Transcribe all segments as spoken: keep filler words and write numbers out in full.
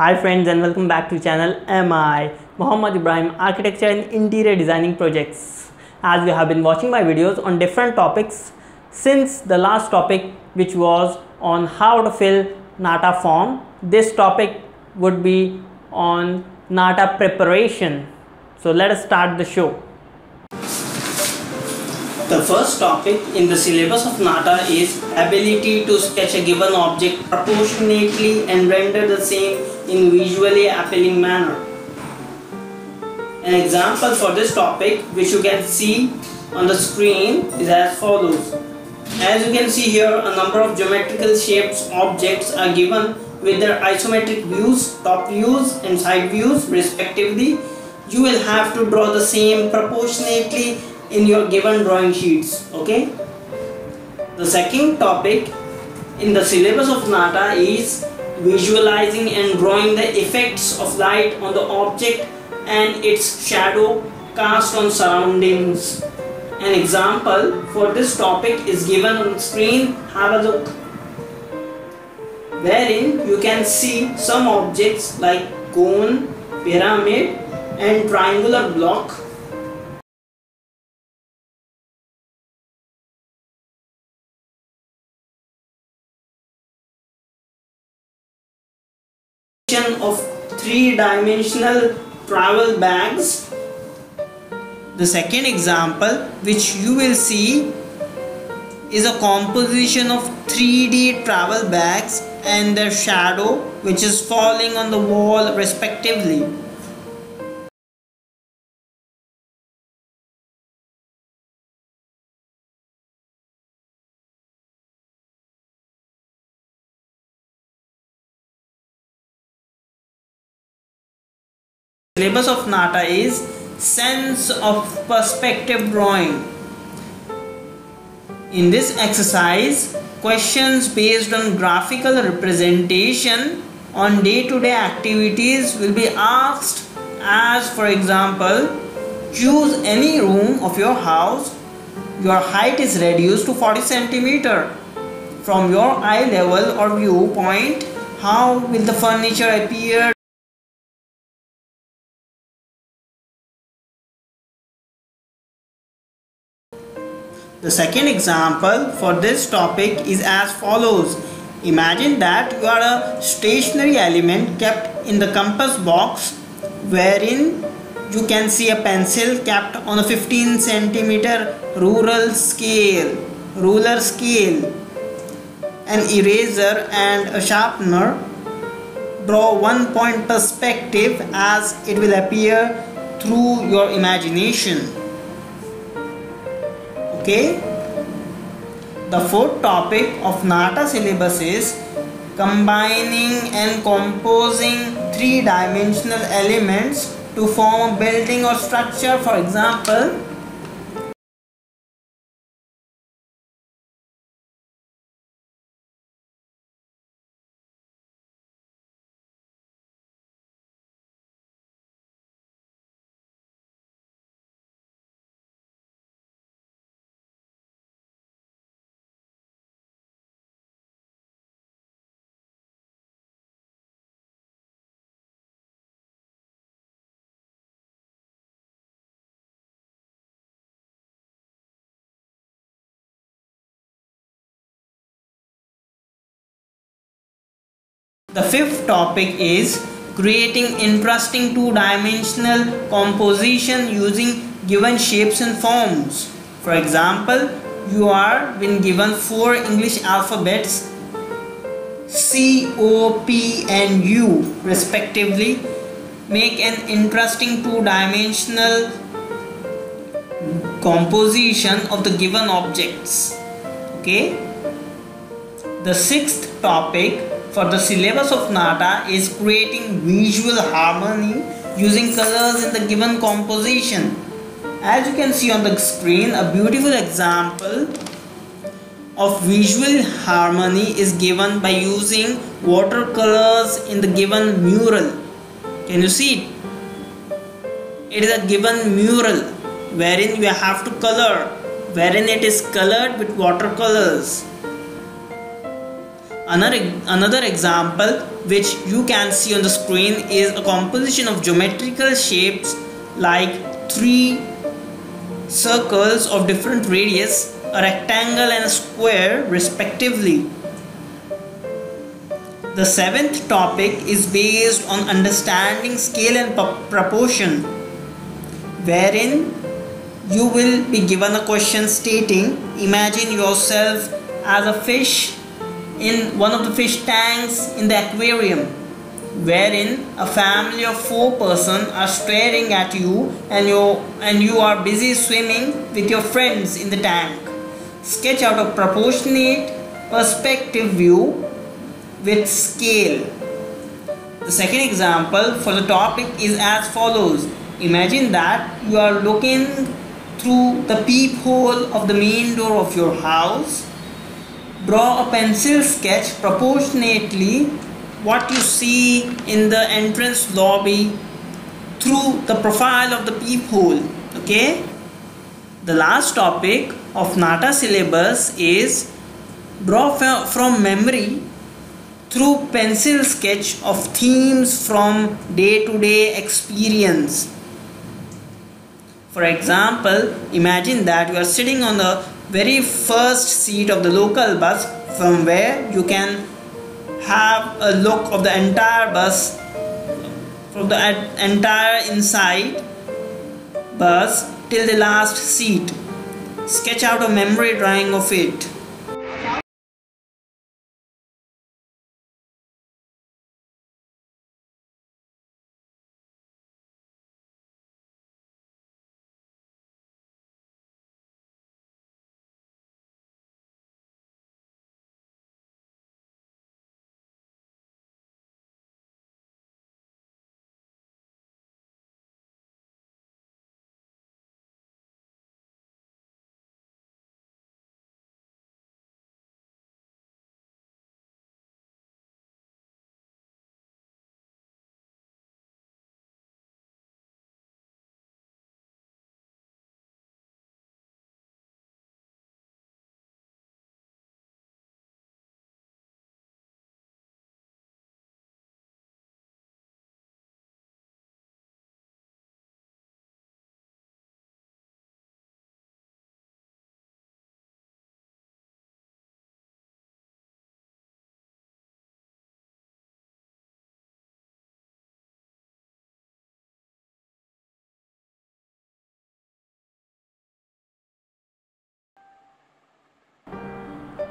Hi friends and welcome back to channel M I Mohammad Ibrahim Architecture and Interior Designing Projects. As you have been watching my videos on different topics since the last topic, which was on how to fill NATA form, this topic would be on NATA preparation. So let us start the show. The first topic in the syllabus of NATA is ability to sketch a given object proportionately and render the same in visually appealing manner. An example for this topic, which you can see on the screen, is as follows. As you can see here, a number of geometrical shapes objects are given with their isometric views, top views and side views respectively. You will have to draw the same proportionately in your given drawing sheets, okay? The second topic in the syllabus of NATA is visualizing and drawing the effects of light on the object and its shadow cast on surroundings. An example for this topic is given on screen, have a look, wherein you can see some objects like cone, pyramid and triangular block. Of three-dimensional travel bags. The second example which you will see is a composition of three D travel bags and their shadow which is falling on the wall respectively. The syllabus of NATA is sense of perspective drawing. In this exercise, questions based on graphical representation on day-to-day activities will be asked, as for example, choose any room of your house. Your height is reduced to forty centimeters. From your eye level or viewpoint, how will the furniture appear? The second example for this topic is as follows. Imagine that you are a stationary element kept in the compass box, wherein you can see a pencil kept on a fifteen centimeter rural scale, ruler scale, an eraser and a sharpener. Draw one point perspective as it will appear through your imagination. Okay. The fourth topic of NATA syllabus is combining and composing three-dimensional elements to form a building or structure. For example, the fifth topic is creating interesting two-dimensional composition using given shapes and forms. For example, you are been given four English alphabets C, O, P and U respectively. Make an interesting two-dimensional composition of the given objects. Okay. The sixth topic for the syllabus of NATA is creating visual harmony using colors in the given composition. As you can see on the screen, a beautiful example of visual harmony is given by using watercolors in the given mural. Can you see it? It is a given mural wherein you have to color, wherein it is colored with watercolors. Another, another example which you can see on the screen is a composition of geometrical shapes like three circles of different radius, a rectangle and a square respectively. The seventh topic is based on understanding scale and proportion, wherein you will be given a question stating, imagine yourself as a fish in one of the fish tanks in the aquarium, wherein a family of four persons are staring at you and you and you are busy swimming with your friends in the tank. Sketch out a proportionate perspective view with scale. The second example for the topic is as follows. Imagine that you are looking through the peephole of the main door of your house. Draw a pencil sketch proportionately what you see in the entrance lobby through the profile of the peephole. Okay. The last topic of NATA syllabus is draw from memory through pencil sketch of themes from day-to-day experience. For example, imagine that you are sitting on the very first seat of the local bus, from where you can have a look of the entire bus, from the entire inside bus till the last seat. Sketch out a memory drawing of it.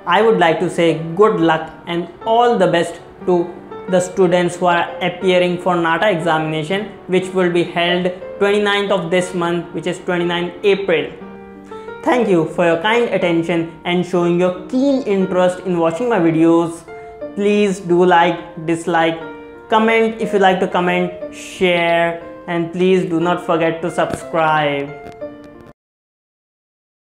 I would like to say good luck and all the best to the students who are appearing for NATA examination, which will be held twenty-ninth of this month, which is twenty-ninth April. Thank you for your kind attention and showing your keen interest in watching my videos. Please do like, dislike, comment if you like to comment, share, and please do not forget to subscribe.